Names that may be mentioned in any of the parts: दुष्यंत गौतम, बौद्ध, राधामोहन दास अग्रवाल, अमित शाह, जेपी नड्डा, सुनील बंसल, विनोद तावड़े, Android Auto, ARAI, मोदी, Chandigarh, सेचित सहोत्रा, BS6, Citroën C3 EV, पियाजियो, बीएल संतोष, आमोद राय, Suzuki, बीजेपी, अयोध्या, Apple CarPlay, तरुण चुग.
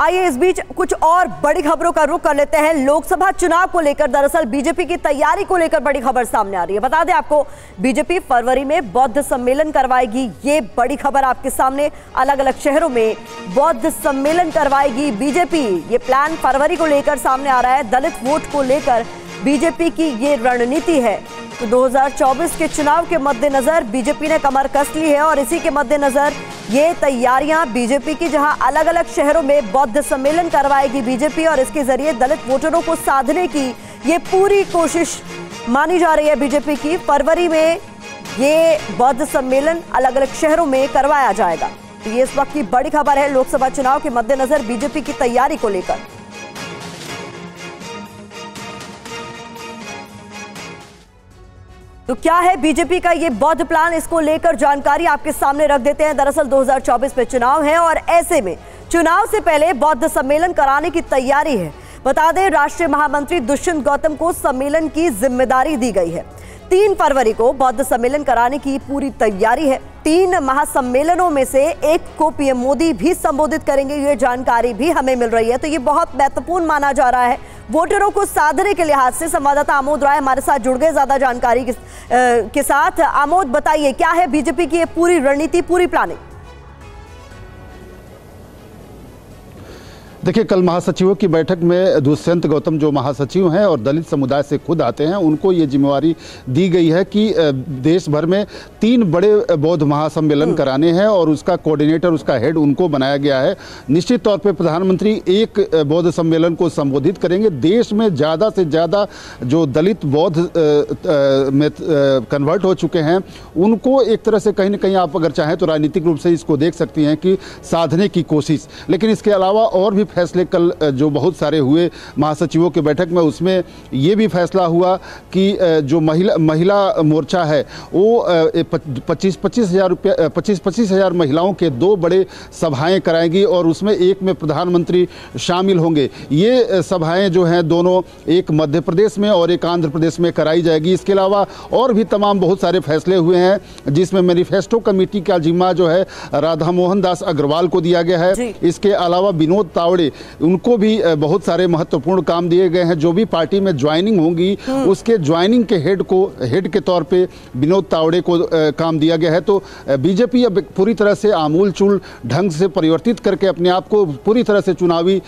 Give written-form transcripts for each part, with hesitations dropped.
आइए इस बीच कुछ और बड़ी खबरों का रुख कर लेते हैं। लोकसभा चुनाव को लेकर दरअसल बीजेपी की तैयारी को लेकर बड़ी खबर सामने आ रही है। बता दें आपको, बीजेपी फरवरी में बौद्ध सम्मेलन करवाएगी, ये बड़ी खबर आपके सामने। अलग अलग शहरों में बौद्ध सम्मेलन करवाएगी बीजेपी, ये प्लान फरवरी को लेकर सामने आ रहा है। दलित वोट को लेकर बीजेपी की ये रणनीति है। तो 2024 के चुनाव के मद्देनजर बीजेपी ने कमर कस ली है और इसी के मद्देनजर ये तैयारियां बीजेपी की, जहां अलग अलग शहरों में बौद्ध सम्मेलन करवाएगी बीजेपी और इसके जरिए दलित वोटरों को साधने की ये पूरी कोशिश मानी जा रही है बीजेपी की। फरवरी में ये बौद्ध सम्मेलन अलग अलग शहरों में करवाया जाएगा। तो ये इस वक्त की बड़ी खबर है लोकसभा चुनाव के मद्देनजर बीजेपी की तैयारी को लेकर। तो क्या है बीजेपी का ये बौद्ध प्लान, इसको लेकर जानकारी आपके सामने रख देते हैं। दरअसल 2024 में चुनाव है और ऐसे में चुनाव से पहले बौद्ध सम्मेलन कराने की तैयारी है। बता दें, राष्ट्रीय महामंत्री दुष्यंत गौतम को सम्मेलन की जिम्मेदारी दी गई है। 3 फरवरी को बौद्ध सम्मेलन कराने की पूरी तैयारी है। 3 महासम्मेलनों में से एक को पीएम मोदी भी संबोधित करेंगे, ये जानकारी भी हमें मिल रही है। तो ये बहुत महत्वपूर्ण माना जा रहा है वोटरों को साधने के लिहाज से। संवाददाता आमोद राय हमारे साथ जुड़ गए ज्यादा जानकारी के साथ। आमोद, बताइए क्या है बीजेपी की ये पूरी रणनीति, पूरी प्लानिंग? देखिए, कल महासचिवों की बैठक में दुष्यंत गौतम जो महासचिव हैं और दलित समुदाय से खुद आते हैं, उनको ये जिम्मेवारी दी गई है कि देश भर में 3 बड़े बौद्ध महासम्मेलन कराने हैं और उसका कोऑर्डिनेटर, उसका हेड उनको बनाया गया है। निश्चित तौर पे प्रधानमंत्री एक बौद्ध सम्मेलन को संबोधित करेंगे। देश में ज़्यादा से ज़्यादा जो दलित बौद्ध में कन्वर्ट हो चुके हैं उनको एक तरह से कहीं ना कहीं आप अगर चाहें तो राजनीतिक रूप से इसको देख सकती हैं कि साधने की कोशिश। लेकिन इसके अलावा और भी फैसले कल जो बहुत सारे हुए महासचिवों की बैठक में, उसमें ये भी फैसला हुआ कि जो महिला मोर्चा है वो 25-25 हज़ार महिलाओं के 2 बड़े सभाएं कराएगी और उसमें एक में प्रधानमंत्री शामिल होंगे। ये सभाएं जो हैं दोनों, एक मध्य प्रदेश में और एक आंध्र प्रदेश में कराई जाएगी। इसके अलावा और भी तमाम बहुत सारे फैसले हुए हैं, जिसमें मैनिफेस्टो कमेटी का जिम्मा जो है राधामोहन दास अग्रवाल को दिया गया है। इसके अलावा विनोद तावड़े, उनको भी बहुत सारे महत्वपूर्ण काम दिए गए हैं। जो भी पार्टी में ज्वाइनिंग होंगी उसके ज्वाइनिंग के हेड के तौर पे विनोद तावड़े को काम दिया गया है। तो बीजेपी अब पूरी तरह से आमूलचूल ढंग से परिवर्तित करके अपने आप को पूरी तरह से चुनावी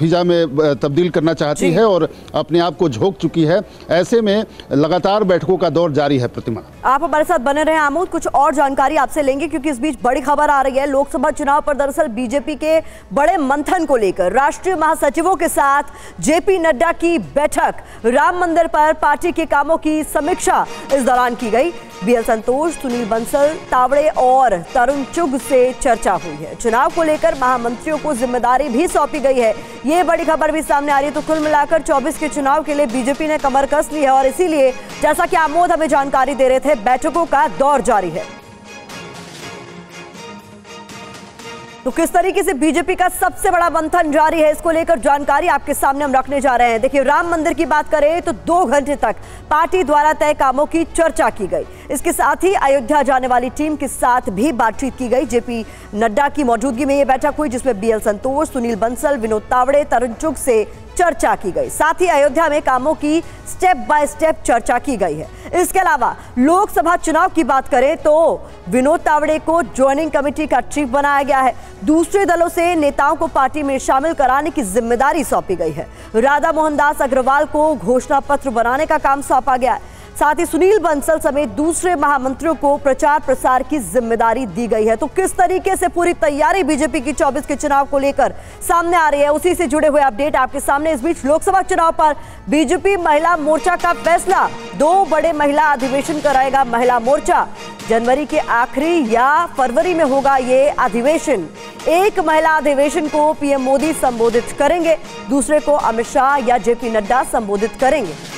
फिजा में तब्दील करना चाहती है और अपने आप को झोंक चुकी है। ऐसे में लगातार बैठकों का दौर जारी है। प्रतिमा, आप हमारे साथ बने रहे आमोद, कुछ और जानकारी आपसे लेंगे क्योंकि इस बीच बड़ी खबर आ रही है लोकसभा चुनाव पर। दरअसल बीजेपी के बड़े मंथन को लेकर राष्ट्रीय महासचिवों के साथ जेपी नड्डा की बैठक, राम मंदिर पर पार्टी के कामों की समीक्षा इस दौरान की गई। बीएल संतोष, सुनील बंसल, तावड़े और तरुण चुग से चर्चा हुई है। चुनाव को लेकर महामंत्रियों को जिम्मेदारी भी सौंपी गई है, ये बड़ी खबर भी सामने आ रही है। तो कुल मिलाकर 24 के चुनाव के लिए बीजेपी ने कमर कस ली है और इसीलिए, जैसा कि आमोद हमें जानकारी दे रहे थे, बैठकों का दौर जारी है। तो किस तरीके से बीजेपी का सबसे बड़ा मंथन जारी है, इसको लेकर जानकारी आपके सामने हम रखने जा रहे हैं। देखिए, राम मंदिर की बात करें तो 2 घंटे तक पार्टी द्वारा तय कामों की चर्चा की गई। इसके साथ ही अयोध्या जाने वाली टीम के साथ भी बातचीत की गई। जेपी नड्डा की मौजूदगी में ये बैठक हुई, जिसमें बीएल संतोष, सुनील बंसल, विनोद तावड़े, तरुण चुग से चर्चा की गई। साथ ही अयोध्या में कामों की स्टेप बाय स्टेप चर्चा की गई है। इसके अलावा लोकसभा चुनाव की बात करें तो विनोद तावड़े को ज्वाइनिंग कमेटी का चीफ बनाया गया है। दूसरे दलों से नेताओं को पार्टी में शामिल कराने की जिम्मेदारी सौंपी गई है। राधामोहन दास अग्रवाल को घोषणा पत्र बनाने का काम सौंपा गया है। साथ ही सुनील बंसल समेत दूसरे महामंत्रियों को प्रचार प्रसार की जिम्मेदारी दी गई है। तो किस तरीके से पूरी तैयारी बीजेपी की 24 के चुनाव को लेकर सामने आ रही है, उसी से जुड़े हुए अपडेट आपके सामने। इस बीच लोकसभा चुनाव पर बीजेपी महिला मोर्चा का फैसला, 2 बड़े महिला अधिवेशन कराएगा महिला मोर्चा। जनवरी के आखिरी या फरवरी में होगा ये अधिवेशन। एक महिला अधिवेशन को पीएम मोदी संबोधित करेंगे, दूसरे को अमित शाह या जेपी नड्डा संबोधित करेंगे।